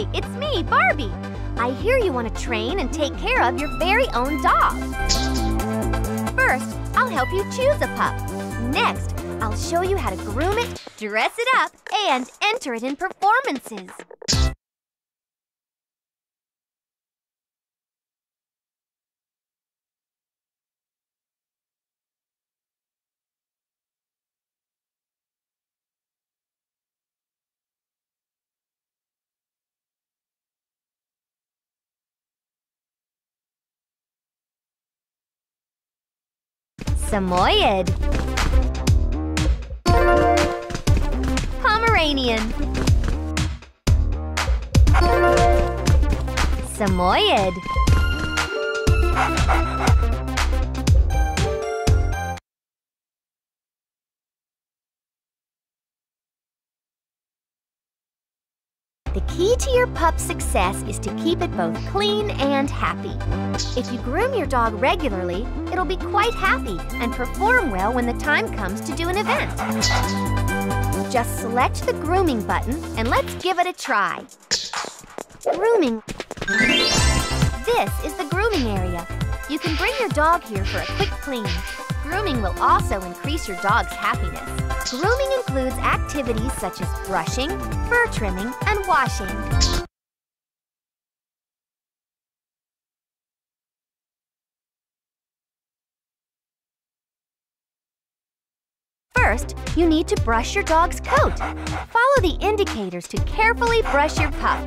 Hi, it's me, Barbie. I hear you want to train and take care of your very own dog. First, I'll help you choose a pup. Next, I'll show you how to groom it, dress it up, and enter it in performances. Samoyed, Pomeranian, Samoyed, The key to your pup's success is to keep it both clean and happy. If you groom your dog regularly, it'll be quite happy and perform well when the time comes to do an event. Just select the grooming button and let's give it a try. Grooming. This is the grooming area. You can bring your dog here for a quick clean. Grooming will also increase your dog's happiness. Grooming includes activities such as brushing, fur trimming, and washing. First, you need to brush your dog's coat. Follow the indicators to carefully brush your pup.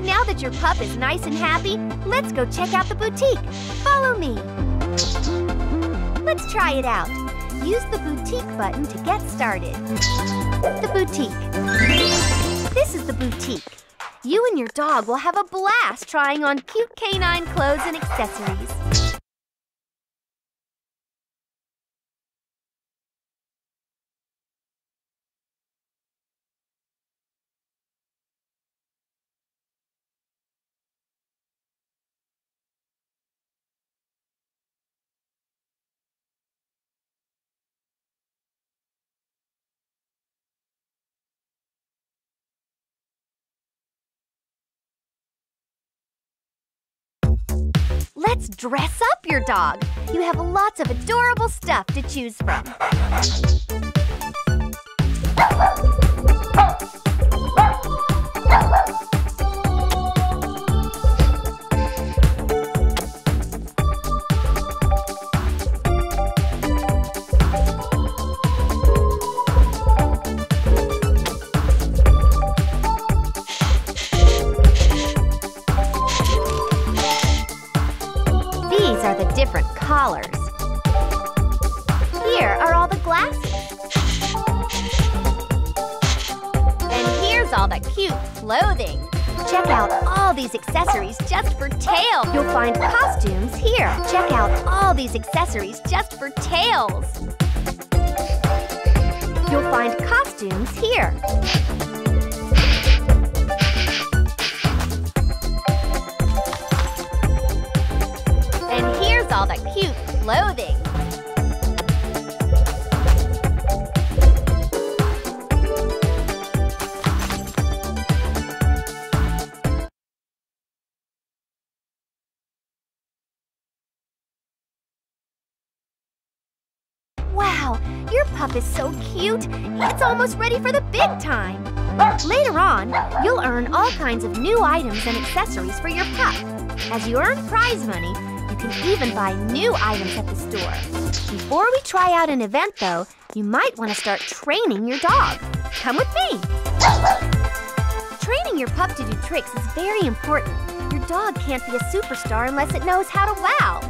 Now that your pup is nice and happy, let's go check out the boutique. Follow me. Let's try it out. Use the boutique button to get started. The boutique. This is the boutique. You and your dog will have a blast trying on cute canine clothes and accessories. Let's dress up your dog. You have lots of adorable stuff to choose from. Different collars. Here are all the glasses. And here's all the cute clothing. Check out all these accessories just for tail. You'll find costumes here. Check out all these accessories just for tails. You'll find costumes here. All that cute clothing. Wow, your pup is so cute. It's almost ready for the big time. Later on, you'll earn all kinds of new items and accessories for your pup. As you earn prize money, you can even buy new items at the store. Before we try out an event, though, you might want to start training your dog. Come with me. Training your pup to do tricks is very important. Your dog can't be a superstar unless it knows how to wow.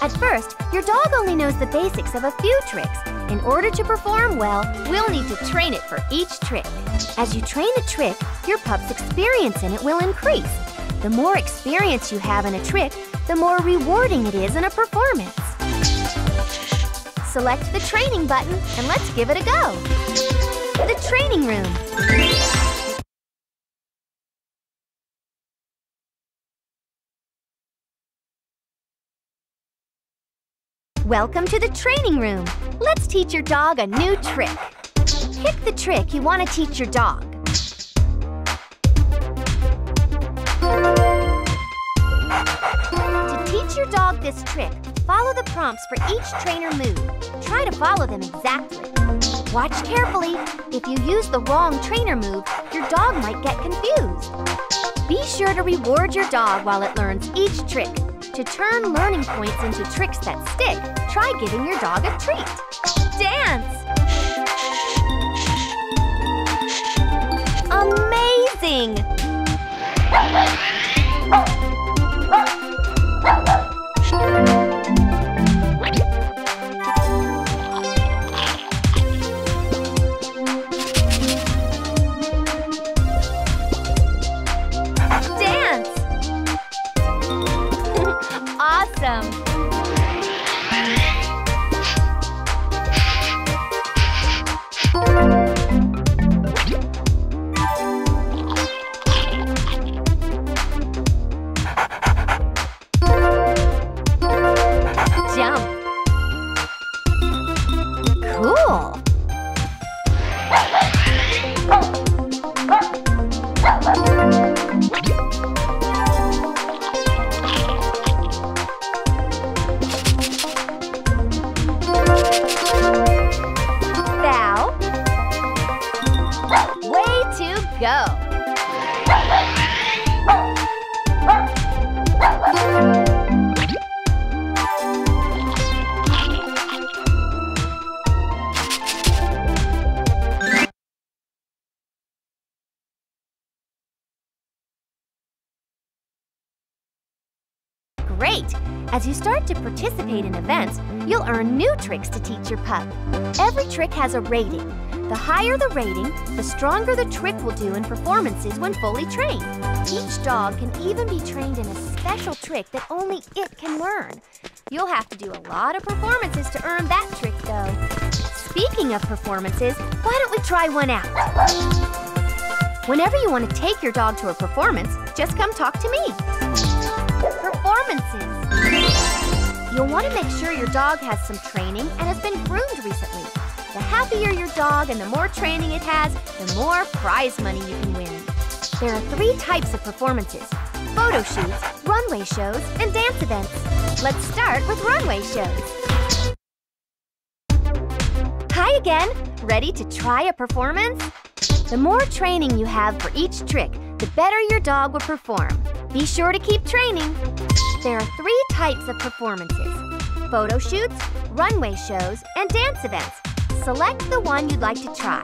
At first, your dog only knows the basics of a few tricks. In order to perform well, we'll need to train it for each trick. As you train a trick, your pup's experience in it will increase. The more experience you have in a trick, the more rewarding it is in a performance. Select the training button and let's give it a go. The training room. Welcome to the training room. Let's teach your dog a new trick. Pick the trick you want to teach your dog. To teach your dog this trick, follow the prompts for each trainer move. Try to follow them exactly. Watch carefully. If you use the wrong trainer move, your dog might get confused. Be sure to reward your dog while it learns each trick. To turn learning points into tricks that stick, try giving your dog a treat. Dance! Amazing! Great! As you start to participate in events, you'll earn new tricks to teach your pup. Every trick has a rating. The higher the rating, the stronger the trick will do in performances when fully trained. Each dog can even be trained in a special trick that only it can learn. You'll have to do a lot of performances to earn that trick, though. Speaking of performances, why don't we try one out? Whenever you want to take your dog to a performance, just come talk to me. Performances. You'll want to make sure your dog has some training and has been groomed recently. The happier your dog and the more training it has, the more prize money you can win. There are 3 types of performances: photo shoots, runway shows, and dance events. Let's start with runway shows. Hi again! Ready to try a performance? The more training you have for each trick, the better your dog will perform. Be sure to keep training. There are 3 types of performances: photo shoots, runway shows, and dance events. Select the one you'd like to try.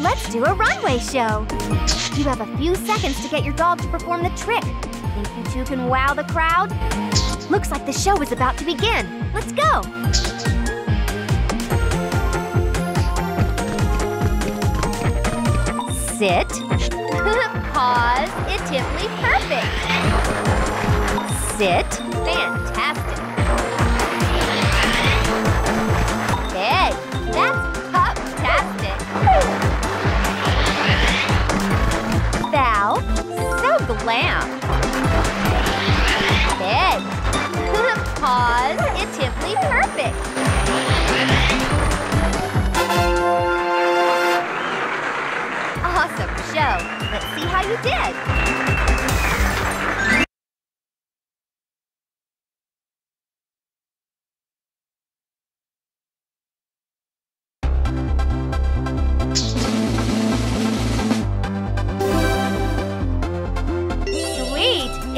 Let's do a runway show. You have a few seconds to get your dog to perform the trick. Think you two can wow the crowd? Looks like the show is about to begin. Let's go! Sit. Pause. It's simply perfect. Sit. Fantastic. Bed. That's pup-tastic. Bow. So glam. Bed. Pause. It's simply perfect. Awesome show. Let's see how you did.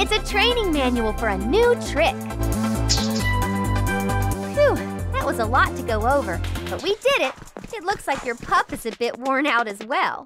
It's a training manual for a new trick. Phew, that was a lot to go over, but we did it. It looks like your pup is a bit worn out as well.